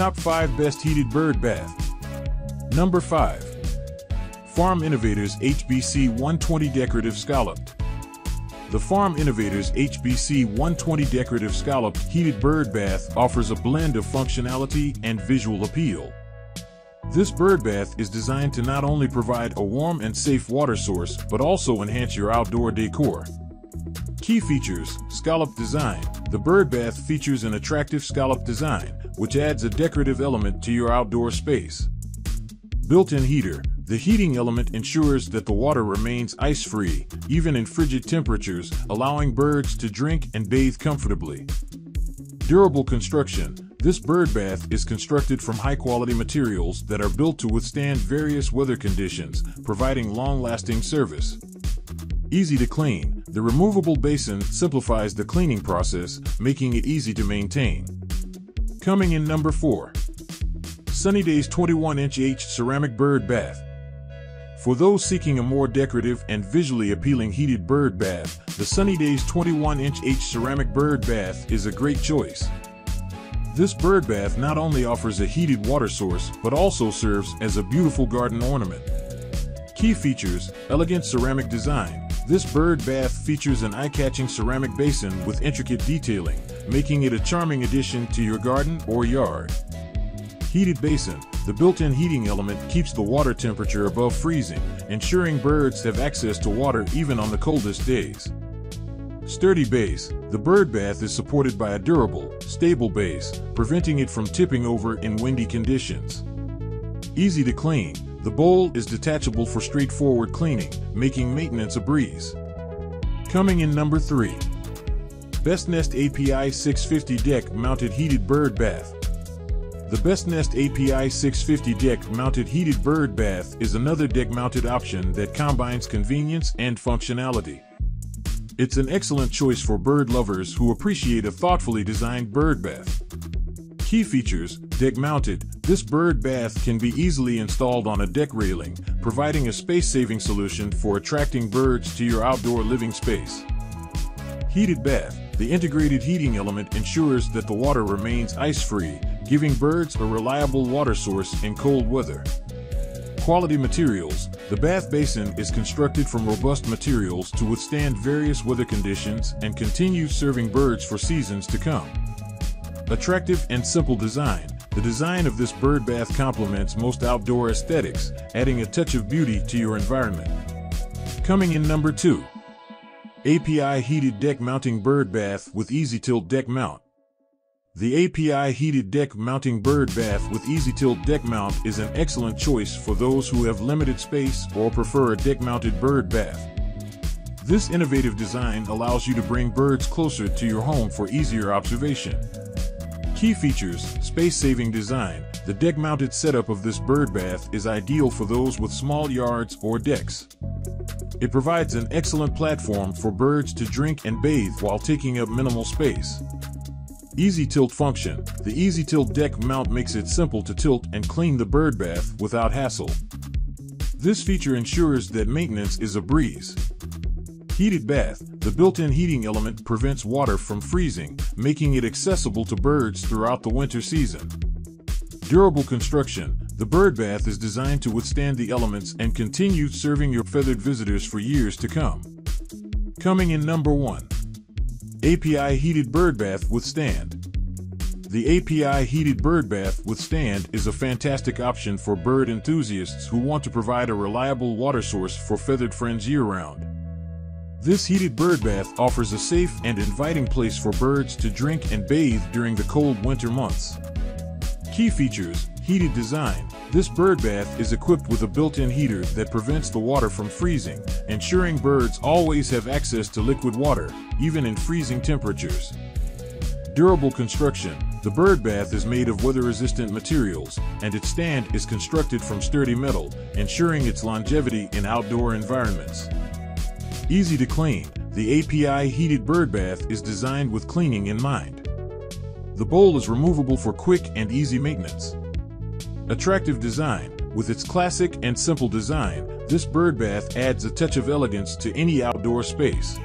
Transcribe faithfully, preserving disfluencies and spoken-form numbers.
Top five Best Heated Bird Bath. Number five. Farm Innovators H B C one twenty Decorative Scalloped. The Farm Innovators H B C one twenty Decorative Scalloped Heated Bird Bath offers a blend of functionality and visual appeal. This bird bath is designed to not only provide a warm and safe water source, but also enhance your outdoor decor. Key features: scallop design. The bird bath features an attractive scallop design, which adds a decorative element to your outdoor space. Built-in heater. The heating element ensures that the water remains ice-free, even in frigid temperatures, allowing birds to drink and bathe comfortably. Durable construction. This bird bath is constructed from high-quality materials that are built to withstand various weather conditions, providing long-lasting service. Easy to clean. The removable basin simplifies the cleaning process, making it easy to maintain. Coming in number four. Sunnydaze twenty-one inch H Ceramic Bird Bath. For those seeking a more decorative and visually appealing heated bird bath, the Sunnydaze twenty-one inch H Ceramic Bird Bath is a great choice. This bird bath not only offers a heated water source, but also serves as a beautiful garden ornament. Key features: elegant ceramic design. This bird bath features an eye-catching ceramic basin with intricate detailing, making it a charming addition to your garden or yard. Heated basin. The built-in heating element keeps the water temperature above freezing, ensuring birds have access to water even on the coldest days. Sturdy base. The bird bath is supported by a durable, stable base, preventing it from tipping over in windy conditions. Easy to clean. The bowl is detachable for straightforward cleaning, making maintenance a breeze. Coming in number three. BestNest A P I six fifty Deck Mounted Heated Bird Bath. The BestNest A P I six fifty Deck Mounted Heated Bird Bath is another deck-mounted option that combines convenience and functionality. It's an excellent choice for bird lovers who appreciate a thoughtfully designed bird bath. Key features: deck-mounted. This bird bath can be easily installed on a deck railing, providing a space-saving solution for attracting birds to your outdoor living space. Heated bath. The integrated heating element ensures that the water remains ice-free, giving birds a reliable water source in cold weather. Quality materials. The bath basin is constructed from robust materials to withstand various weather conditions and continue serving birds for seasons to come. Attractive and simple design. The design of this bird bath complements most outdoor aesthetics, adding a touch of beauty to your environment. Coming in number two. A P I Heated Deck Mounting Bird Bath with E Z-Tilt Deck Mount. The A P I Heated Deck Mounting Bird Bath with E Z-Tilt Deck Mount is an excellent choice for those who have limited space or prefer a deck-mounted bird bath. This innovative design allows you to bring birds closer to your home for easier observation. Key features: space-saving design. The deck-mounted setup of this bird bath is ideal for those with small yards or decks. It provides an excellent platform for birds to drink and bathe while taking up minimal space. E Z-Tilt function. The E Z-Tilt deck mount makes it simple to tilt and clean the bird bath without hassle. This feature ensures that maintenance is a breeze. Heated bath. The built-in heating element prevents water from freezing, making it accessible to birds throughout the winter season. Durable construction. The bird bath is designed to withstand the elements and continue serving your feathered visitors for years to come. Coming in number one. A P I Heated Bird Bath with Stand. The A P I Heated Bird Bath with Stand is a fantastic option for bird enthusiasts who want to provide a reliable water source for feathered friends year-round. This heated bird bath offers a safe and inviting place for birds to drink and bathe during the cold winter months. Key features: heated design. This bird bath is equipped with a built-in heater that prevents the water from freezing, ensuring birds always have access to liquid water, even in freezing temperatures. Durable construction. The bird bath is made of weather-resistant materials, and its stand is constructed from sturdy metal, ensuring its longevity in outdoor environments. Easy to clean. The A P I Heated Bird Bath is designed with cleaning in mind. The bowl is removable for quick and easy maintenance. Attractive design. With its classic and simple design, this bird bath adds a touch of elegance to any outdoor space.